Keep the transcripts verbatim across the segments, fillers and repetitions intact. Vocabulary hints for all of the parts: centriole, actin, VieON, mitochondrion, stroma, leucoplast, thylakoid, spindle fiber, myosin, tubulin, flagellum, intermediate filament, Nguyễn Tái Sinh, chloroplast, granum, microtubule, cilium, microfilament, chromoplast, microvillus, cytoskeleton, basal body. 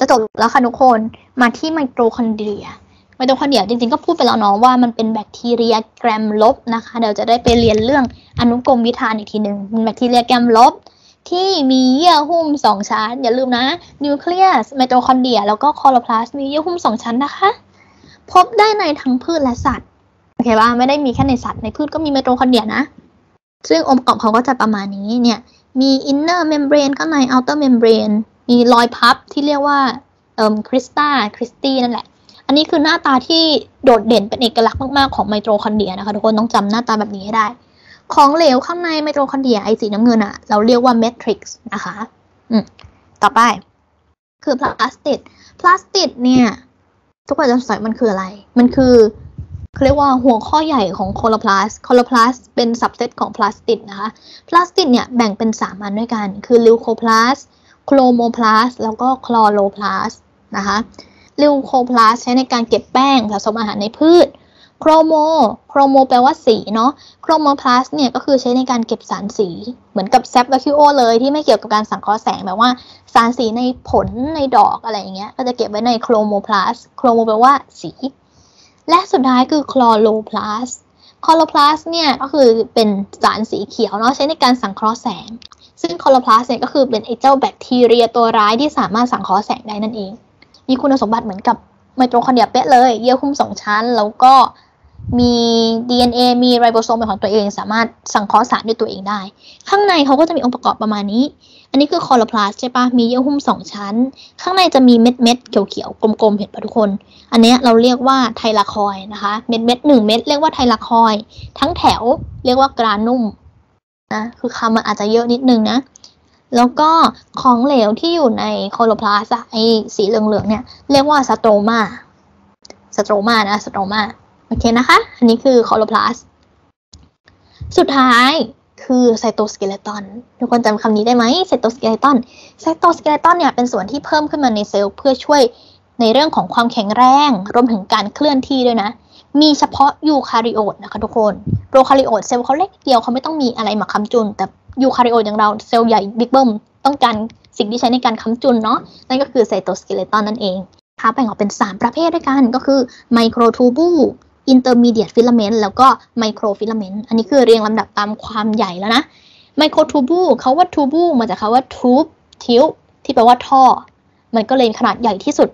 จะจบแล้วค่ะทุกคนมาที่ไมโตคอนเดรียไมโตคอนเดรียจริงๆก็พูดไปแล้วเนาะว่ามันเป็นแบคทีเรียแกรมลบนะคะเดี๋ยวจะได้ไปเรียนเรื่องอนุกรมวิธานอีกทีหนึ่งแบคทีเรียแกรมลบที่มีเยื่อหุ้มสองชั้นอย่าลืมนะนิวเคลียสไมโตคอนเดรียแล้วก็คลอโรพลาสต์มีเยื่อหุ้มสองชั้นนะคะพบได้ในทั้งพืชและสัตว์โอเคว่าไม่ได้มีแค่ในสัตว์ในพืชก็มีไมโตคอนเดรียนะซึ่งองค์ประกอบเขาก็จะประมาณนี้เนี่ยมีอินเนอร์เมมเบรนข้างในอัลเตอร์เมมเบรนมีรอยพับที่เรียกว่าเอ่อคริสต้าคริสตี้นั่นแหละอันนี้คือหน้าตาที่โดดเด่นเป็นเอกลักษณ์มากๆของไมโตคอนเดรียนะคะทุกคนต้องจำหน้าตาแบบนี้ให้ได้ของเหลวข้างในไมโตคอนเดรียไอสีน้ำเงินอะเราเรียกว่าเมทริกซ์นะคะอืมต่อไปคือพลาสติกพลาสติกเนี่ยทุกคนจะสงสัยมันคืออะไรมันคือเขาเรียกว่าหัวข้อใหญ่ของคลอโรพลาสต์คลอโรพลาสต์เป็นสับเซตของพลาสติกนะคะพลาสติกเนี่ยแบ่งเป็นสามอันด้วยกันคือลิวโคพลาสต์โครโมพลาสต์แล้วก็คลอโรพลาสต์นะคะลิวโคพลาสต์ใช้ในการเก็บแป้งสะสมอาหารในพืชโครโมโครโมแปลว่าสีเนาะโครโมพลาสต์เนี่ยก็คือใช้ในการเก็บสารสีเหมือนกับแซปวาคิโอเลยที่ไม่เกี่ยวกับการสังเคราะห์แสงแบบว่าสารสีในผลในดอกอะไรอย่างเงี้ยก็จะเก็บไว้ในโครโมพลาสต์โครโมแปลว่าสีและสุดท้ายคือคลอโรพลาสต์คลอโรพลาสต์เนี่ยก็คือเป็นสารสีเขียวเนาะใช้ในการสังเคราะห์แสงซึ่งคลอโรพลาสต์เนี่ยก็คือเป็นไอ้เจ้าแบคทีเรียตัวร้ายที่สามารถสังเคราะห์แสงได้นั่นเองมีคุณสมบัติเหมือนกับไมโตคอนเดรียเป๊ะเลยเยื่อหุ้มสองชั้นแล้วก็มี ดี เอ็น เอ มีไรโบโซมเป็นของตัวเองสามารถสังเคราะห์สารด้วยตัวเองได้ข้างในเขาก็จะมีองค์ประกอบประมาณนี้อันนี้คือคลอโรพลาสต์ใช่ปะมีเยื่อหุ้มสองชั้นข้างในจะมีเม็ดเม็ดเขียวๆกลมๆเห็นปะทุกคนอันนี้เราเรียกว่าไทลาคอยนะคะเม็ดเม็ดหนึ่งเม็ดเรียกว่าไทลาคอยทั้งแถวเรียกว่ากรานุ่มนะคือคำมันอาจจะเยอะนิดนึงนะแล้วก็ของเหลวที่อยู่ในคลอโรพลาสต์ไอสีเหลืองๆเนี่ยเรียกว่าสโตรมาสโตรมานะสโตรมาโอเคนะคะอันนี้คือคลอโรพลาสต์สุดท้ายคือไซโตสเกเลตันทุกคนจำคำนี้ได้ไหมไซโตสเกเลตันไซโตสเกเลตันเนี่ยเป็นส่วนที่เพิ่มขึ้นมาในเซลล์เพื่อช่วยในเรื่องของความแข็งแรงรวมถึงการเคลื่อนที่ด้วยนะมีเฉพาะยูคาริโอตนะคะทุกคนโปรคาริโอตเซลล์เขาเล็กเดียวเขาไม่ต้องมีอะไรมาค้ำจุนแต่ยูคาริโอตอย่างเราเซลล์ใหญ่บิ๊กเบิ้มต้องการสิ่งที่ใช้ในการค้ำจุนเนาะนั่นก็คือไซโตสเกเลตันนั่นเองค่ะแบ่งออกเป็นสามประเภทด้วยกันก็คือไมโครทูบูลintermediate filament แล้วก็ micro filament อันนี้คือเรียงลำดับตามความใหญ่แล้วนะ micro tubule เขาว่า tubule มาจากคำว่า tube tube ที่แปลว่าท่อมันก็เลยขนาดใหญ่ที่สุด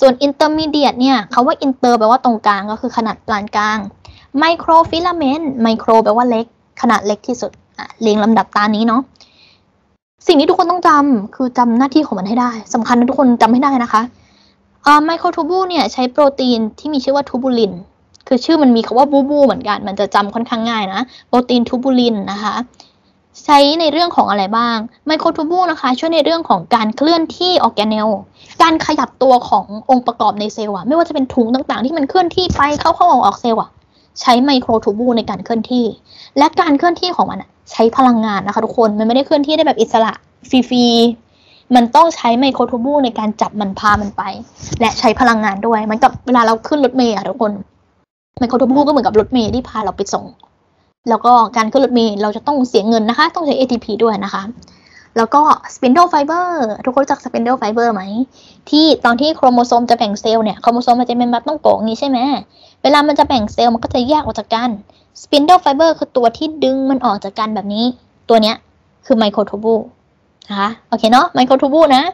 ส่วน intermediate เนี่ยเขาว่า inter แปลว่าตรงกลางก็คือขนาดปานกลาง micro filament micro แปลว่าเล็กขนาดเล็กที่สุดเรียงลำดับตามนี้เนาะสิ่งที่ทุกคนต้องจำคือจำหน้าที่ของมันให้ได้สำคัญนะทุกคนจำให้ได้นะคะ uh, micro tubule เนี่ยใช้โปรตีนที่มีชื่อว่า tubulinคือชื่อมันมีคำว่าบูบูเหมือนกันมันจะจำค่อนข้างง่ายนะโปรตีนทูบูลินนะคะใช้ในเรื่องของอะไรบ้างไมโครทูบูลนะคะช่วยในเรื่องของการเคลื่อนที่ออร์แกเนลการขยับตัวขององค์ประกอบในเซลล์อะไม่ว่าจะเป็นถุงต่างๆที่มันเคลื่อนที่ไปเข้าเข้าออกออกเซลล์อะใช้ไมโครทูบูลในการเคลื่อนที่และการเคลื่อนที่ของมันใช้พลังงานนะคะทุกคนมันไม่ได้เคลื่อนที่ได้แบบอิสระฟรีๆมันต้องใช้ไมโครทูบูลในการจับมันพามันไปและใช้พลังงานด้วยเหมือนกับเวลาเราขึ้นรถเมล์ทุกคนไมโครทูบูลก็เหมือนกับรถเมล์ที่พาเราไปส่งแล้วก็การขึ้นรถเมล์เราจะต้องเสียเงินนะคะต้องใช้ เอ ที พี ด้วยนะคะแล้วก็ spindle fiber ทุกคนรู้จัก spindle fiber ไหมที่ตอนที่โครโมโซมจะแบ่งเซลล์เนี่ยโครโมโซมมันจะเป็นแบบต้องโก่งนี้ใช่ไหมเวลามันจะแบ่งเซลล์มันก็จะแยกออกจากกัน spindle fiber คือตัวที่ดึงมันออกจากกันแบบนี้ตัวเนี้ยคือไมโครทูบูลนะคะโอเคเนาะไมโครทูบูลนะ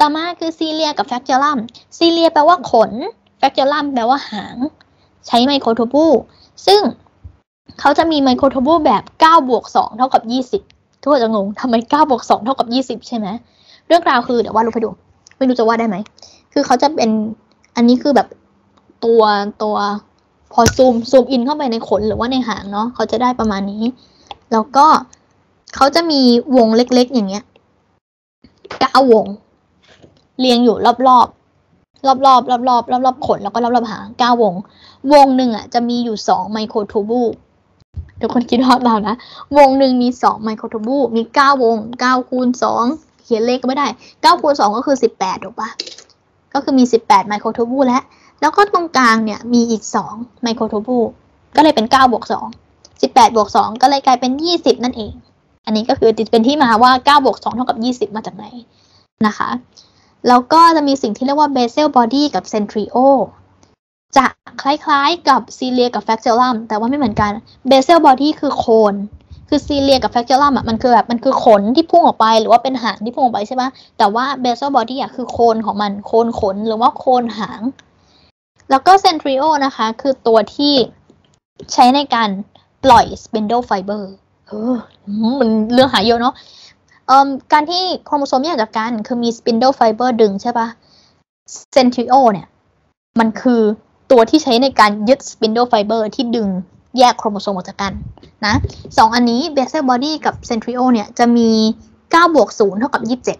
ต่อมาคือซีเลียกับ flagellum ซีเลียแปลว่าขน flagellum แปลว่าหางใช้ไมโครทูบูลซึ่งเขาจะมีไมโครทูบูลแบบเก้าบวกสองเท่ากับยี่สิบทุกคนจะงงทำไมเก้าบวกสองเท่ากับยี่สิบใช่ไหมเรื่องราวคือเดี๋ยววาดรูปให้ดูไม่รู้จะวาดได้ไหมคือเขาจะเป็นอันนี้คือแบบตัวตัวพอซูมซูมอินเข้าไปในขนหรือว่าในหางเนาะเขาจะได้ประมาณนี้แล้วก็เขาจะมีวงเล็กๆอย่างเงี้ยเก้าวงเรียงอยู่รอบๆรอบๆรอบๆรอบๆรอบๆขนแล้วก็รอบๆหางเก้าวงวงหนึ่งอ่ะจะมีอยู่สองไมโครทูบูลทุกคนคิดว่าเรานะวงหนึ่งมีสองไมโครทูบูลมีเก้าวงเก้าคูณสองเขียนเลขก็ไม่ได้เก้าคูณสองก็คือสิบแปดถูกปะก็คือมีสิบแปดไมโครทูบูลแล้วแล้วก็ตรงกลางเนี่ยมีอีกสองไมโครทูบูลก็เลยเป็นเก้าบวกสอง สิบแปดบวกสองก็เลยกลายเป็นยี่สิบนั่นเองอันนี้ก็คือเป็นที่มาว่าเก้าบวกสองเท่ากับยี่สิบมาจากไหนนะคะ แล้วก็จะมีสิ่งที่เรียกว่า basal body กับ centrio จะคล้ายๆกับ cilia กับ flagellum แต่ว่าไม่เหมือนกัน basal body คือโคนคือ cilia กับ flagellum อ่ะมันคือแบบมันคือขนที่พุ่งออกไปหรือว่าเป็นหางที่พุ่งออกไปใช่ไหมแต่ว่า basal body อ่ะคือโคนของมันโคนขนหรือว่าโคนหางแล้วก็ centrio นะคะคือตัวที่ใช้ในการปล่อย spindle fiber เออมันเรื่องหายเยอะเนาะการที่โครโมโซมแยกจากกันคือมี spindle fiber ดึงใช่ปะ centrio เนี่ยมันคือตัวที่ใช้ในการยึด spindle fiber ที่ดึงแยกโครโมโซมออกจากกันนะสองอันนี้ basal body กับ centrio เนี่ยจะมีเก้าบวกศูนย์เท่ากับยี่สิบเจ็ด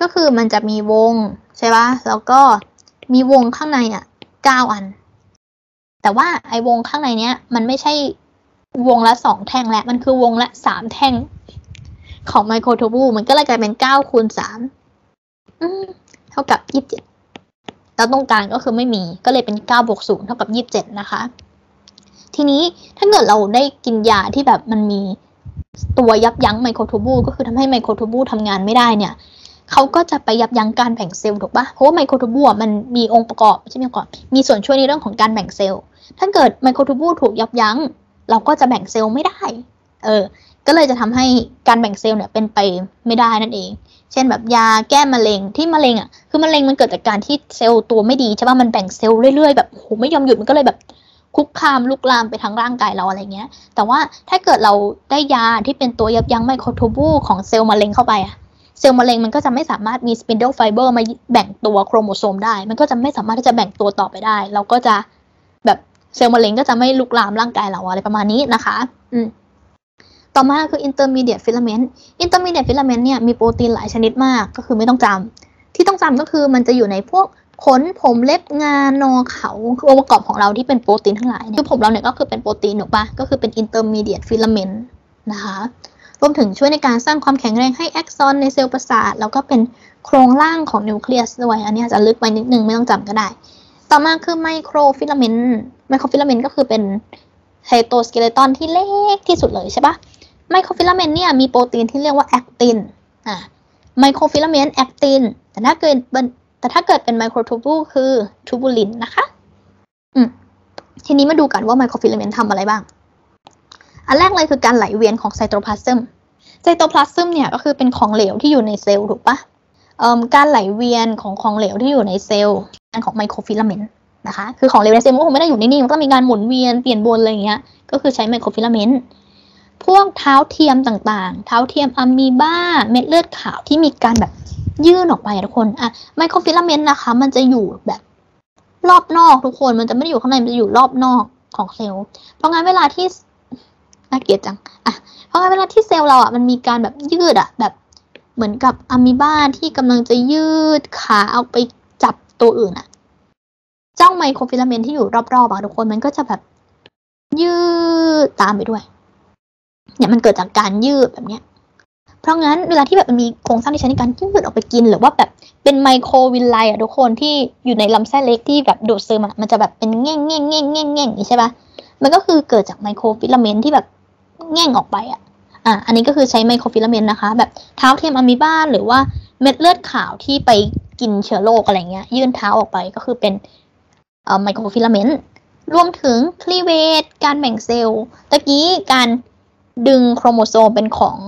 ก็คือมันจะมีวงใช่ปะแล้วก็มีวงข้างในอ่ะเก้าอันแต่ว่าไอ้วงข้างในเนี้ยมันไม่ใช่วงละสองแท่งและมันคือวงละสามแท่งของไมโครทูบูลมันก็เลยกลายเป็นเก้าคูณสามเท่ากับยี่สิบเจ็ดแล้วตรงกลางก็คือไม่มีก็เลยเป็นเก้าบวกศูนย์เท่ากับยี่สิบเจ็ดนะคะทีนี้ถ้าเกิดเราได้กินยาที่แบบมันมีตัวยับยั้งไมโครทูบูลก็คือทำให้ไมโครทูบูลทำงานไม่ได้เนี่ยเขาก็จะไปยับยั้งการแบ่งเซลล์ถูกปะเพราะว่าไมโครทูบูลมันมีองค์ประกอบใช่ไหมก่อนมีส่วนช่วยในเรื่องของการแบ่งเซลล์ถ้าเกิดไมโครทูบูลถูกยับยั้งเราก็จะแบ่งเซลล์ไม่ได้เออก็เลยจะทำให้การแบ่งเซลล์เนี่ยเป็นไปไม่ได้นั่นเองเช่นแบบยาแก้มะเร็งที่มะเร็งอ่ะคือมะเร็งมันเกิดจากการที่เซลล์ตัวไม่ดีใช่ป่ะมันแบ่งเซลล์เรื่อยๆแบบโหไม่ยอมหยุดมันก็เลยแบบคุกคามลุกลามไปทั้งร่างกายเราอะไรเงี้ยแต่ว่าถ้าเกิดเราได้ยาที่เป็นตัวยับยั้งไมโครทูบูลของเซลล์มะเร็งเข้าไปอ่ะเซลล์มะเร็งมันก็จะไม่สามารถมี spindle fiber มาแบ่งตัวโครโมโซมได้มันก็จะไม่สามารถที่จะแบ่งตัวต่อไปได้เราก็จะแบบเซลล์มะเร็งก็จะไม่ลุกลามร่างกายเราอะไรประมาณนี้นะคะอืมต่อมาคือ intermediate filament intermediate filament เนี่ยมีโปรตีนหลายชนิดมากก็คือไม่ต้องจำที่ต้องจำก็คือมันจะอยู่ในพวกขนผมเล็บงานอเขาคือองค์ประกอบของเราที่เป็นโปรตีนทั้งหลายเนี่ยคือผมเราเนี่ยก็คือเป็นโปรตีนถูกปะก็คือเป็น intermediate filament นะคะรวมถึงช่วยในการสร้างความแข็งแรงให้แอ็กซอนในเซลล์ประสาทแล้วก็เป็นโครงร่างของนิวเคลียสด้วยอันนี้อาจจะลึกไปนิดนึงไม่ต้องจำก็ได้ต่อมาคือไมโครฟิลาเมนต์ไมโครฟิลาเมนต์ก็คือเป็นไซโตสเกเลตันที่เล็กที่สุดเลยใช่ปะไมโครฟิลาเมนต์เนี่ยมีโปรตีนที่เรียกว่าแอคตินอ่ะไมโครฟิลาเมนต์แอคตินแต่ถ้าเกิดแต่ถ้าเกิดเป็นไมโครทูบูลคือทูบูลินนะคะอืมทีนี้มาดูกันว่าไมโครฟิลาเมนต์ทำอะไรบ้างอันแรกเลยคือการไหลเวียนของไซโตพลาสซึมไซโตพลาสซึมเนี่ยก็คือเป็นของเหลวที่อยู่ในเซลล์ถูกปะการไหลเวียนของของเหลวที่อยู่ในเซลล์ของไมโครฟิลาเมนต์นะคะคือของเหลวในเซลล์มันคงไม่ได้อยู่นิ่งๆมันต้องมีการหมุนเวียนเปลี่ยนวนอะไรอย่างเงี้ยก็คือใช้ไมโครฟิลาเมนต์พวกเท้าเทียมต่างๆเท้าเทียมอะมีบ้าเม็ดเลือดขาวที่มีการแบบยื่นออกไปทุกคนอะไมโครฟิลาเมนต์นะคะมันจะอยู่แบบรอบนอกทุกคนมันจะไม่ได้อยู่ข้างในมันจะอยู่รอบนอกของเซลล์เพราะงั้นเวลาที่น่าเกลียดจังอ่ะเพราะงั้นเวลาที่เซลล์เราอ่ะมันมีการแบบยืดอ่ะแบบเหมือนกับอะมีบ้าที่กำลังจะยืดขาเอาไปจับตัวอื่นอ่ะเจ้าไมโครฟิลาเมนต์ที่อยู่รอบๆอ่ะทุกคนมันก็จะแบบยืดตามไปด้วยเนี่ยมันเกิดจากการยืดแบบเนี้ยเพราะงั้นเวลาที่แบบมันมีโครงสร้างที่ใช้ในการยืดออกไปกินหรือว่าแบบเป็นไมโครวิลไลอ่ะทุกคนที่อยู่ในลำไส้เล็กที่แบบดูดซึมอ่ะมันจะแบบเป็นแง่งแง่งแง่งแง่งแง่งอย่างนี้ใช่ปะมันก็คือเกิดจากไมโครฟิลาเมนต์ที่แบบแง่งออกไปอ่ะ อ่ะ อันนี้ก็คือใช้ไมโครฟิลาเมนต์นะคะแบบเท้าเทียมอะมีบ้าหรือว่าเม็ดเลือดขาวที่ไปกินเชื้อโรคอะไรเงี้ยยื่นเท้าออกไปก็คือเป็นเอ่อไมโครฟิลาเมนต์รวมถึงคลีเวจการแบ่งเซลล์ตะกี้การดึงโครโมโซมเป็นของ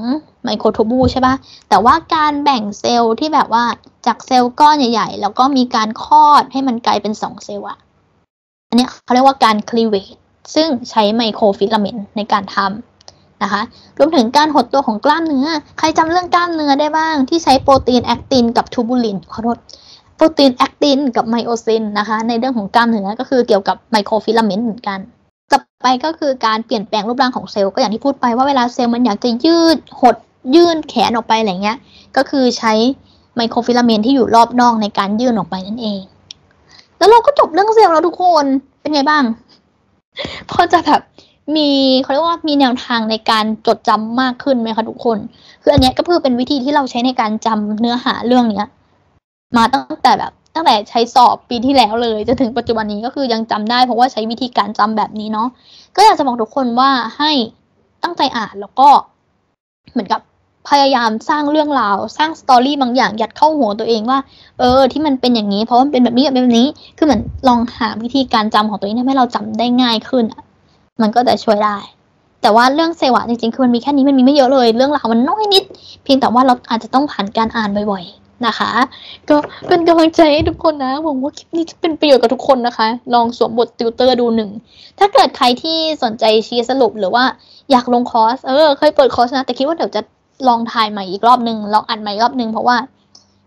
ไมโครทูบูลใช่ป่ะแต่ว่าการแบ่งเซลล์ที่แบบว่าจากเซลล์ก้อนใหญ่ๆแล้วก็มีการคลอดให้มันกลายเป็นสองเซลล์อ่ะอันนี้เขาเรียกว่าการคลีเวจซึ่งใช้ไมโครฟิลาเมนต์ในการทำนะคะรวมถึงการหดตัวของกล้ามเนื้อใครจำเรื่องกล้ามเนื้อได้บ้างที่ใช้โปรตีนแอคตินกับทูบูลินขอโทษโปรตีนแอคตินกับไมโอซินนะคะในเรื่องของกล้ามเนื้อก็คือเกี่ยวกับไมโครฟิลาเมนต์เหมือนกันต่อไปก็คือการเปลี่ยนแปลงรูปร่างของเซลล์ก็อย่างที่พูดไปว่าเวลาเซลล์มันอยากจะยืดหดยื่นแขนออกไปอะไรเงี้ยก็คือใช้ไมโครฟิลาเมนต์ที่อยู่รอบนอกในการยื่นออกไปนั่นเองแล้วเราก็จบเรื่องเซลล์แล้วทุกคนเป็นไงบ้างพอจะแบบมีเขาเรียกว่ามีแนวทางในการจดจำมากขึ้นไหมคะทุกคนคืออันนี้ก็เพื่อเป็นวิธีที่เราใช้ในการจำเนื้อหาเรื่องเนี้ยมาตั้งแต่แบบตั้งแต่ใช้สอบปีที่แล้วเลยจนถึงปัจจุบันนี้ก็คือยังจำได้เพราะว่าใช้วิธีการจำแบบนี้เนาะก็อยากจะบอกทุกคนว่าให้ตั้งใจอ่านแล้วก็เหมือนกับ พยายามสร้างเรื่องราวสร้างสตอรี่บางอย่างยัดเข้าหัวตัวเองว่าเออที่มันเป็นอย่างนี้เพราะมันเป็นแบบนี้แบบนี้คือเหมือนลองหาวิธีการจำของตัวเองทำให้เราจำได้ง่ายขึ้นมันก็จะช่วยได้แต่ว่าเรื่องเซวะจริงๆคือมันมีแค่นี้มันมีไม่เยอะเลยเรื่องราวมันน้อยนิดเพียงแต่ว่าเราอาจจะต้องผ่านการอ่านบ่อยๆนะคะก็เป็นกำลังใจให้ทุกคนนะหวังว่าคลิปนี้จะเป็นประโยชน์กับทุกคนนะคะลองสวมบทติวเตอร์ดูหนึ่งถ้าเกิดใครที่สนใจชี้สรุปหรือว่าอยากลงคอร์สเออเคยเปิดคอร์สนะแต่คิดว่าเดี๋ยวจะลองถ่ายใหม่อีกรอบนึงลองอัดใหม่อีกรอบนึงเพราะว่า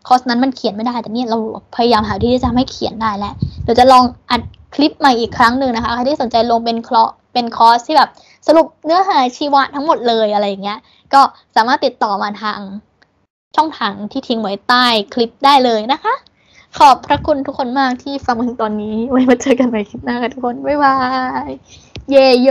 คอร์สนั้นมันเขียนไม่ได้แต่เนี่ยเราพยายามหาที่จะทำให้เขียนได้แล้วเดี๋ยวจะลองอัดคลิปใหม่อีกครั้งหนึ่งนะคะใครที่สนใจลงเป็นคลอเป็นคอร์สที่แบบสรุปเนื้อหาชีวะทั้งหมดเลยอะไรอย่างเงี้ยก็สามารถติดต่อมาทางช่องทางที่ทิ้งไว้ใต้คลิปได้เลยนะคะขอบพระคุณทุกคนมากที่ฟังมาถึงตอนนี้ไว้มาเจอกันใหม่คลิปหน้ากันทุกคนบ๊ายบายเยโย